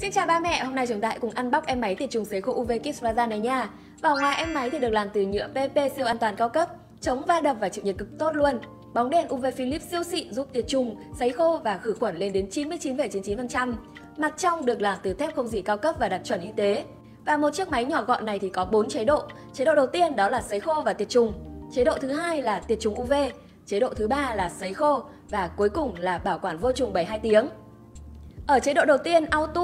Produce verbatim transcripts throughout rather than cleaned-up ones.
Xin chào ba mẹ, hôm nay chúng ta hãy cùng unbox em máy tiệt trùng sấy khô u vê KidsPlaza này nha. Vỏ ngoài em máy thì được làm từ nhựa pê pê siêu an toàn cao cấp, chống va đập và chịu nhiệt cực tốt luôn. Bóng đèn u vê Philips siêu xịn giúp tiệt trùng, sấy khô và khử khuẩn lên đến chín mươi chín phẩy chín chín phần trăm. Mặt trong được làm từ thép không gỉ cao cấp và đạt chuẩn y tế. Và một chiếc máy nhỏ gọn này thì có bốn chế độ. Chế độ đầu tiên đó là sấy khô và tiệt trùng. Chế độ thứ hai là tiệt trùng u vê. Chế độ thứ ba là sấy khô và cuối cùng là bảo quản vô trùng bảy mươi hai tiếng. Ở chế độ đầu tiên auto,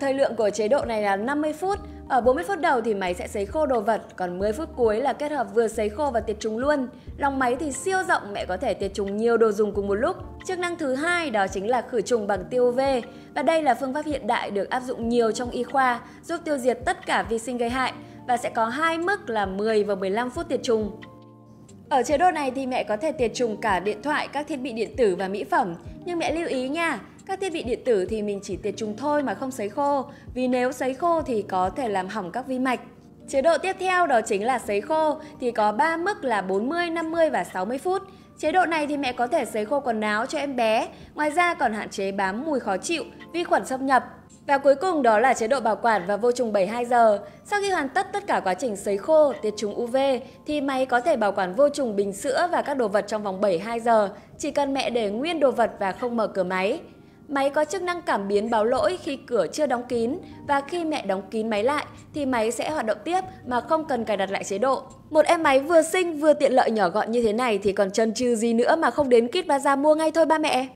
thời lượng của chế độ này là năm mươi phút. Ở bốn mươi phút đầu thì máy sẽ sấy khô đồ vật, còn mười phút cuối là kết hợp vừa sấy khô và tiệt trùng luôn. Lòng máy thì siêu rộng, mẹ có thể tiệt trùng nhiều đồ dùng cùng một lúc. Chức năng thứ hai đó chính là khử trùng bằng tia u vê. Và đây là phương pháp hiện đại được áp dụng nhiều trong y khoa, giúp tiêu diệt tất cả vi sinh gây hại và sẽ có hai mức là mười và mười lăm phút tiệt trùng. Ở chế độ này thì mẹ có thể tiệt trùng cả điện thoại, các thiết bị điện tử và mỹ phẩm. Nhưng mẹ lưu ý nha, các thiết bị điện tử thì mình chỉ tiệt trùng thôi mà không sấy khô, vì nếu sấy khô thì có thể làm hỏng các vi mạch. Chế độ tiếp theo đó chính là sấy khô, thì có ba mức là bốn mươi, năm mươi và sáu mươi phút. Chế độ này thì mẹ có thể sấy khô quần áo cho em bé, ngoài ra còn hạn chế bám mùi khó chịu, vi khuẩn xâm nhập. Và cuối cùng đó là chế độ bảo quản và vô trùng bảy mươi hai giờ. Sau khi hoàn tất tất cả quá trình sấy khô, tiệt trùng u vê thì máy có thể bảo quản vô trùng, bình sữa và các đồ vật trong vòng bảy mươi hai giờ, chỉ cần mẹ để nguyên đồ vật và không mở cửa máy. Máy có chức năng cảm biến báo lỗi khi cửa chưa đóng kín, và khi mẹ đóng kín máy lại thì máy sẽ hoạt động tiếp mà không cần cài đặt lại chế độ. Một em máy vừa xinh vừa tiện lợi nhỏ gọn như thế này thì còn chần chừ gì nữa mà không đến KidsPlaza mua ngay thôi ba mẹ.